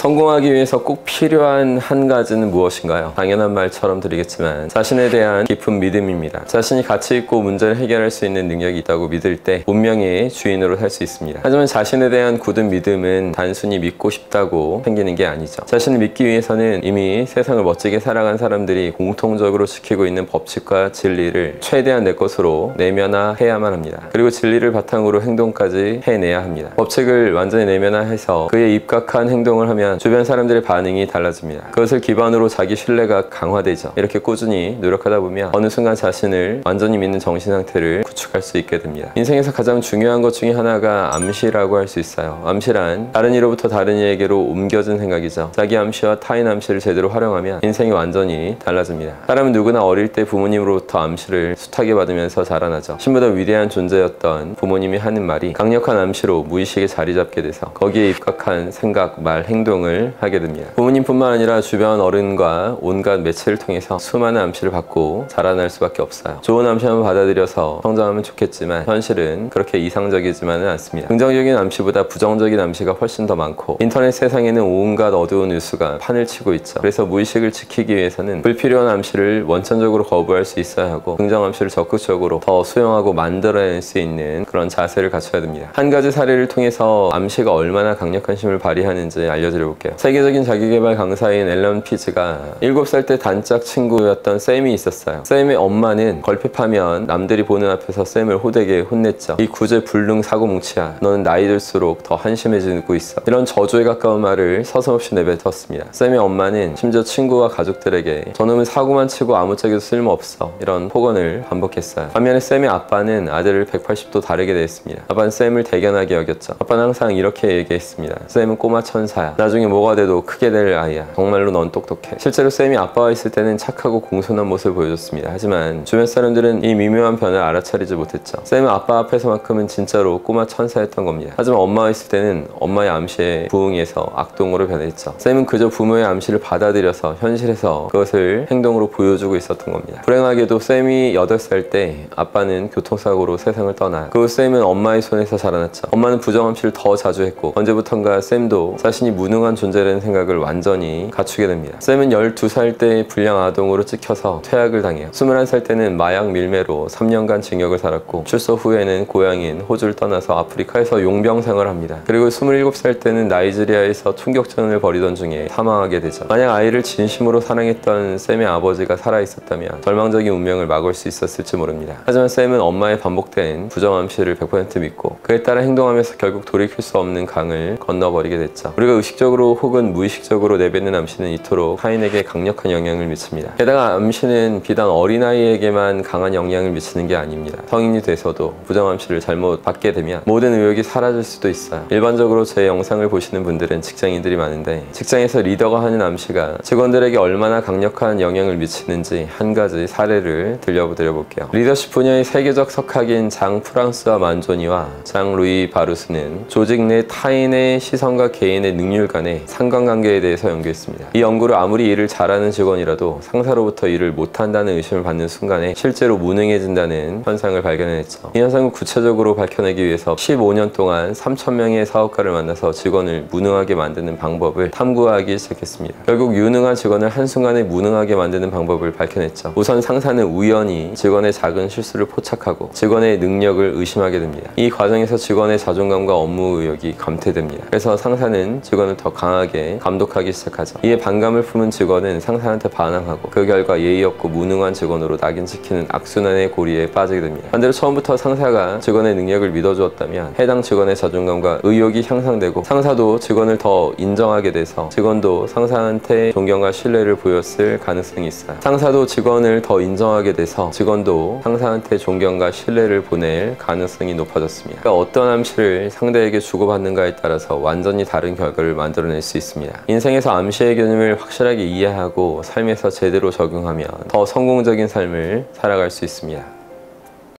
성공하기 위해서 꼭 필요한 한 가지는 무엇인가요? 당연한 말처럼 드리겠지만 자신에 대한 깊은 믿음입니다. 자신이 가치 있고 문제를 해결할 수 있는 능력이 있다고 믿을 때 운명의 주인으로 살 수 있습니다. 하지만 자신에 대한 굳은 믿음은 단순히 믿고 싶다고 생기는 게 아니죠. 자신을 믿기 위해서는 이미 세상을 멋지게 살아간 사람들이 공통적으로 지키고 있는 법칙과 진리를 최대한 내 것으로 내면화해야만 합니다. 그리고 진리를 바탕으로 행동까지 해내야 합니다. 법칙을 완전히 내면화해서 그에 입각한 행동을 하면 주변 사람들의 반응이 달라집니다. 그것을 기반으로 자기 신뢰가 강화되죠. 이렇게 꾸준히 노력하다 보면 어느 순간 자신을 완전히 믿는 정신 상태를 구축할 수 있게 됩니다. 인생에서 가장 중요한 것 중에 하나가 암시라고 할 수 있어요. 암시란 다른 이로부터 다른 이에게로 옮겨진 생각이죠. 자기 암시와 타인 암시를 제대로 활용하면 인생이 완전히 달라집니다. 사람은 누구나 어릴 때 부모님으로부터 암시를 숱하게 받으면서 자라나죠. 신보다 위대한 존재였던 부모님이 하는 말이 강력한 암시로 무의식에 자리 잡게 돼서 거기에 입각한 생각, 말, 행동을 하게 됩니다. 부모님뿐만 아니라 주변 어른과 온갖 매체를 통해서 수많은 암시를 받고 자라날 수밖에 없어요. 좋은 암시만 받아들여서 성장하면 좋겠지만 현실은 그렇게 이상적이지만은 않습니다. 긍정적인 암시보다 부정적인 암시가 훨씬 더 많고 인터넷 세상에는 온갖 어두운 뉴스가 판을 치고 있죠. 그래서 무의식을 지키기 위해서는 불필요한 암시를 원천적으로 거부할 수 있어야 하고 긍정 암시를 적극적으로 더 수용하고 만들어낼 수 있는 그런 자세를 갖춰야 됩니다. 한 가지 사례를 통해서 암시가 얼마나 강력한 힘을 발휘하는지 알려드려 볼게요. 세계적인 자기개발 강사인 앨런 피지가 7살 때 단짝 친구였던 샘이 있었어요. 샘의 엄마는 걸핏하면 남들이 보는 앞에서 샘을 호되게 혼냈죠. 이 구제불능 사고뭉치야, 너는 나이 들수록 더 한심해지고 있어. 이런 저주에 가까운 말을 서슴없이 내뱉었습니다. 샘의 엄마는 심지어 친구와 가족들에게 저놈은 사고만 치고 아무짝에도 쓸모없어, 이런 폭언을 반복했어요. 반면에 샘의 아빠는 아들을 180도 다르게 대했습니다. 아빠는 샘을 대견하게 여겼죠. 아빠는 항상 이렇게 얘기했습니다. 샘은 꼬마 천사야. 나중에 뭐가 돼도 크게 될 아이야. 정말로 넌 똑똑해. 실제로 샘이 아빠와 있을 때는 착하고 공손한 모습을 보여줬습니다. 하지만 주변 사람들은 이 미묘한 변화를 알아차리지 못했죠. 샘은 아빠 앞에서만큼은 진짜로 꼬마 천사였던 겁니다. 하지만 엄마와 있을 때는 엄마의 암시에 부응해서 악동으로 변했죠. 샘은 그저 부모의 암시를 받아들여서 현실에서 그것을 행동으로 보여주고 있었던 겁니다. 불행하게도 샘이 8살 때 아빠는 교통사고로 세상을 떠나요. 그 후 샘은 엄마의 손에서 자라났죠. 엄마는 부정암시를 더 자주 했고 언제부턴가 샘도 자신이 무능한 존재라는 생각을 완전히 갖추게 됩니다. 샘은 12살 때 불량 아동으로 찍혀서 퇴학을 당해요. 21살 때는 마약 밀매로 3년간 징역을 살았고 출소 후에는 고향인 호주를 떠나서 아프리카에서 용병생활을 합니다. 그리고 27살 때는 나이지리아에서 총격전을 벌이던 중에 사망하게 되죠. 만약 아이를 진심으로 사랑했던 샘의 아버지가 살아있었다면 절망적인 운명을 막을 수 있었을지 모릅니다. 하지만 샘은 엄마의 반복된 부정암시를 100% 믿고 그에 따라 행동하면서 결국 돌이킬 수 없는 강을 건너버리게 됐죠. 우리가 의식적으로 혹은 무의식적으로 내뱉는 암시는 이토록 타인에게 강력한 영향을 미칩니다. 게다가 암시는 비단 어린아이에게만 강한 영향을 미치는 게 아닙니다. 성인이 돼서도 부정암시를 잘못 받게 되면 모든 의욕이 사라질 수도 있어요. 일반적으로 제 영상을 보시는 분들은 직장인들이 많은데 직장에서 리더가 하는 암시가 직원들에게 얼마나 강력한 영향을 미치는지 한 가지 사례를 들려드려볼게요. 리더십 분야의 세계적 석학인 장 프랑스와 만조니와 장 루이 바루스는 조직 내 타인의 시선과 개인의 능률 간의 상관관계에 대해서 연구했습니다. 이 연구를 아무리 일을 잘하는 직원이라도 상사로부터 일을 못한다는 의심을 받는 순간에 실제로 무능해진다는 현상을 발견했죠. 이 현상을 구체적으로 밝혀내기 위해서 15년 동안 3,000명의 사업가를 만나서 직원을 무능하게 만드는 방법을 탐구하기 시작했습니다. 결국 유능한 직원을 한순간에 무능하게 만드는 방법을 밝혀냈죠. 우선 상사는 우연히 직원의 작은 실수를 포착하고 직원의 능력을 의심하게 됩니다. 이 과정에서 직원의 자존감과 업무 의욕이 감퇴됩니다. 그래서 상사는 직원을 더 강하게 감독하기 시작하죠. 이에 반감을 품은 직원은 상사한테 반항하고 그 결과 예의 없고 무능한 직원으로 낙인시키는 악순환의 고리에 빠지게 됩니다. 반대로 처음부터 상사가 직원의 능력을 믿어주었다면 해당 직원의 자존감과 의욕이 향상되고 상사도 직원을 더 인정하게 돼서 직원도 상사한테 존경과 신뢰를 보였을 가능성이 있어요. 상사도 직원을 더 인정하게 돼서 직원도 상사한테 존경과 신뢰를 보낼 가능성이 높아졌습니다. 그러니까 어떤 암시를 상대에게 주고받는가에 따라서 완전히 다른 결과를 만들어낼 수 있습니다. 인생에서 암시의 개념을 확실하게 이해하고 삶에서 제대로 적용하면 더 성공적인 삶을 살아갈 수 있습니다.